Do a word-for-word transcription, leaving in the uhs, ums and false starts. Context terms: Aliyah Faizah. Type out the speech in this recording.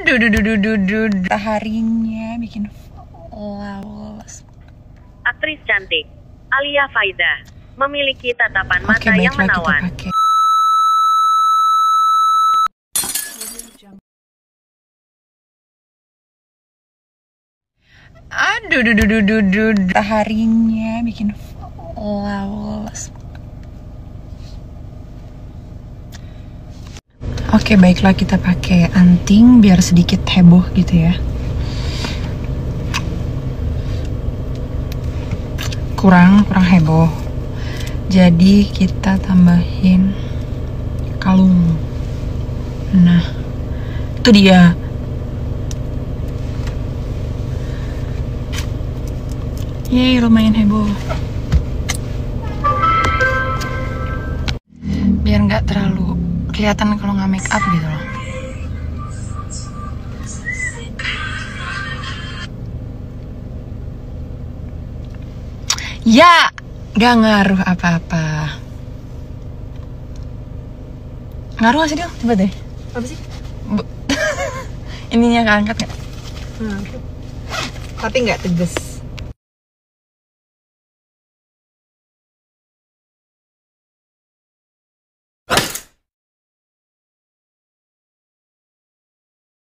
Duh, duh, duh, duh, duh, duh, duh. Harinya bikin flawless. Aktris cantik Aliyah Faizah memiliki tatapan mata okay, yang menawan. Kita Aduh, duh, duh, duh, duh, duh. Harinya bikin flawless. Oke, baiklah kita pakai anting biar sedikit heboh gitu ya. Kurang, kurang heboh. Jadi kita tambahin kalung. Nah, itu dia. Yeay, lumayan heboh. Biar nggak terlalu kelihatan kalau nggak make up gitu loh. Ya, nggak ngaruh apa-apa. Ngaruh nggak sih, Dil? Coba deh. Apa sih? Ininya keangkat nggak? Hmm. Tapi nggak tegas.